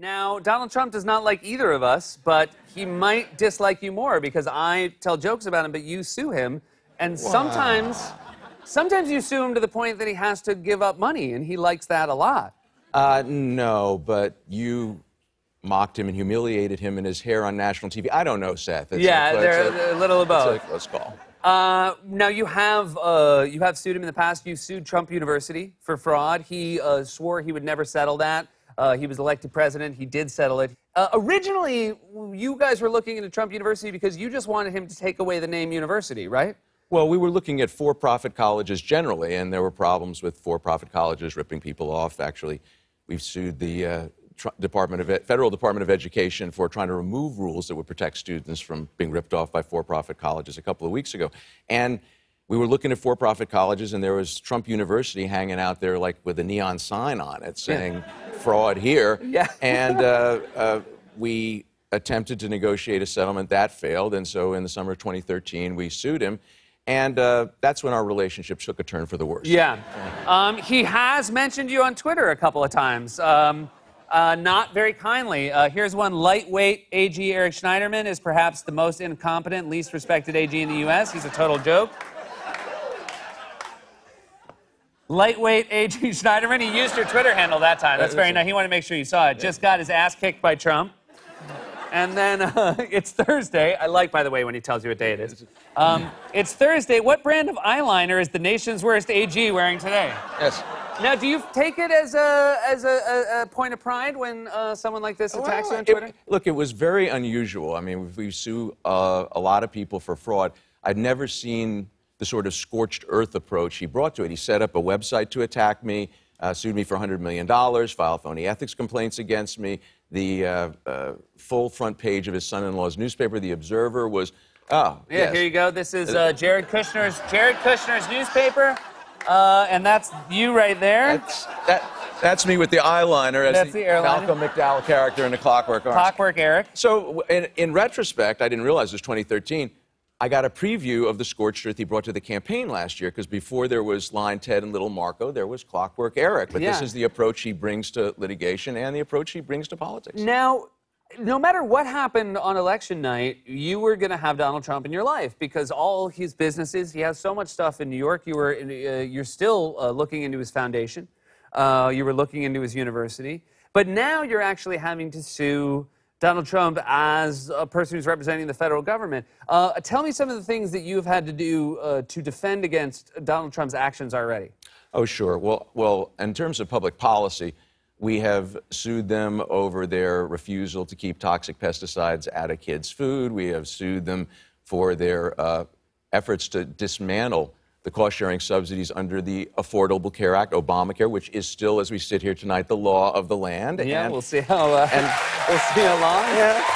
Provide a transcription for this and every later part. Now, Donald Trump does not like either of us, but he might dislike you more because I tell jokes about him, but you sue him. And sometimes you sue him to the point that he has to give up money, and he likes that a lot. No, but you mocked him and humiliated him and his hair on national TV. I don't know, Seth. They're a little above. Let's call. Now, you have sued him in the past. You sued Trump University for fraud. He swore he would never settle that. He was elected president. He did settle it. Originally, you guys were looking into Trump University because you just wanted him to take away the name university, right? Well, we were looking at for-profit colleges generally, and there were problems with for-profit colleges ripping people off. Actually, we've sued the Federal Department of Education for trying to remove rules that would protect students from being ripped off by for-profit colleges a couple of weeks ago. And we were looking at for-profit colleges, and there was Trump University hanging out there, like, with a neon sign on it saying, fraud here. Yeah. And we attempted to negotiate a settlement. That failed. And so in the summer of 2013, we sued him. And that's when our relationship took a turn for the worse. Yeah. He has mentioned you on Twitter a couple of times, not very kindly. Here's one. Lightweight AG Eric Schneiderman is perhaps the most incompetent, least respected AG in the U.S. He's a total joke. Lightweight A.G. Schneiderman. He used your Twitter handle that time. That's very nice. He wanted to make sure you saw it. Just got his ass kicked by Trump. And then it's Thursday. I like, by the way, when he tells you what day it is. It's Thursday. What brand of eyeliner is the nation's worst A.G. wearing today? Yes. Now, do you take it as a point of pride when someone like this attacks you on Twitter? Look, it was very unusual. I mean, we sue a lot of people for fraud. I'd never seen the sort of scorched earth approach he brought to it. He set up a website to attack me, sued me for $100 million, filed phony ethics complaints against me. The full front page of his son-in-law's newspaper, The Observer, was, here you go. This is Jared Kushner's newspaper, and that's you right there. That's me with the eyeliner as the Malcolm McDowell character in the Clockwork Orange. Clockwork Eric. So, in retrospect, I didn't realize it was 2013, I got a preview of the scorched earth he brought to the campaign last year, because before there was Line Ted and Little Marco, there was Clockwork Eric. But this is the approach he brings to litigation and the approach he brings to politics. Now, no matter what happened on election night, you were going to have Donald Trump in your life, because all his businesses, he has so much stuff in New York. You're still looking into his foundation. You were looking into his university. But now you're actually having to sue Donald Trump as a person who's representing the federal government. Tell me some of the things that you've had to do to defend against Donald Trump's actions already. Oh, sure. Well, in terms of public policy, we have sued them over their refusal to keep toxic pesticides out of kids' food. We have sued them for their efforts to dismantle the cost-sharing subsidies under the Affordable Care Act, Obamacare, which is still, as we sit here tonight, the law of the land. Yeah, and we'll see how we'll see how long. Yeah.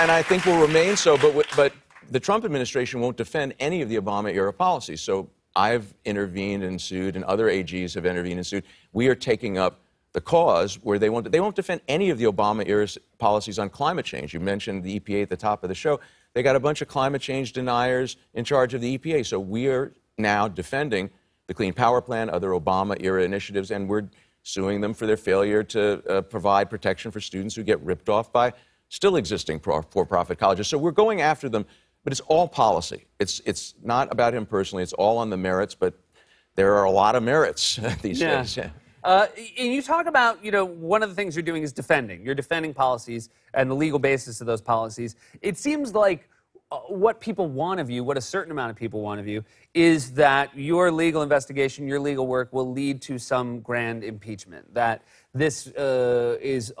And I think will remain so. But the Trump administration won't defend any of the Obama-era policies. So I've intervened and sued, and other AGs have intervened and sued. We are taking up the cause where they won't defend any of the Obama-era policies on climate change. You mentioned the EPA at the top of the show. They got a bunch of climate change deniers in charge of the EPA. So we are now defending the Clean Power Plan, other Obama-era initiatives, and we're suing them for their failure to provide protection for students who get ripped off by still existing for-profit colleges. So we're going after them, but it's all policy. It's not about him personally. It's all on the merits, but there are a lot of merits these days. Yeah. And you talk about, one of the things you're doing is defending. You're defending policies and the legal basis of those policies. It seems like what people want of you, what a certain amount of people want of you, is that your legal investigation, your legal work will lead to some grand impeachment, that this is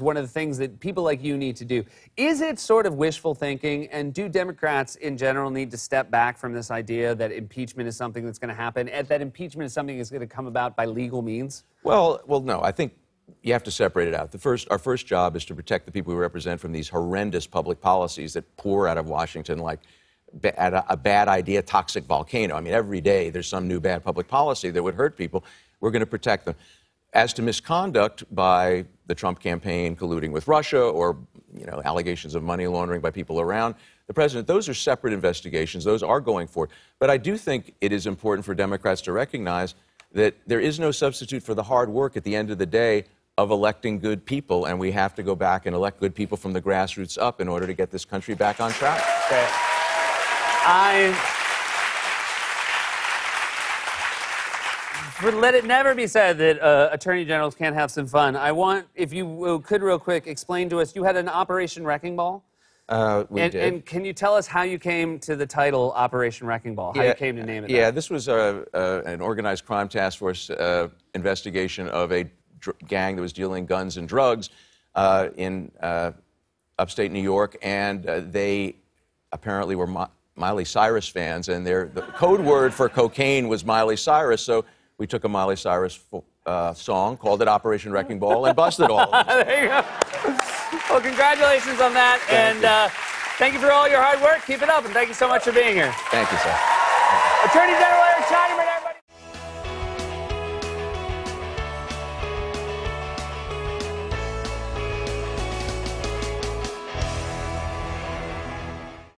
one of the things that people like you need to do. Is it sort of wishful thinking, and do Democrats in general need to step back from this idea that impeachment is something that's going to happen, and that impeachment is something that's going to come about by legal means? Well, no, I think you have to separate it out. Our first job is to protect the people we represent from these horrendous public policies that pour out of Washington like a bad idea, toxic volcano. I mean, every day there's some new bad public policy that would hurt people. We're going to protect them. As to misconduct by the Trump campaign colluding with Russia or, allegations of money laundering by people around the president, those are separate investigations. Those are going forward. But I do think it is important for Democrats to recognize that there is no substitute for the hard work at the end of the day of electing good people, and we have to go back and elect good people from the grassroots up in order to get this country back on track. Okay. But let it never be said that attorney generals can't have some fun. I want, if you could real quick, explain to us, you had an Operation Wrecking Ball? We did. And can you tell us how you came to the title Operation Wrecking Ball, how you came to name it? Yeah, this was an organized crime task force investigation of a gang that was dealing guns and drugs in upstate New York, and they apparently were Miley Cyrus fans, and the code word for cocaine was Miley Cyrus, so we took a Miley Cyrus song, called it Operation Wrecking Ball, and busted all of it. There you go. Well, congratulations on that. Thank you. Thank you for all your hard work. Keep it up, and thank you so much for being here. Thank you, sir. Attorney General Eric Schneiderman.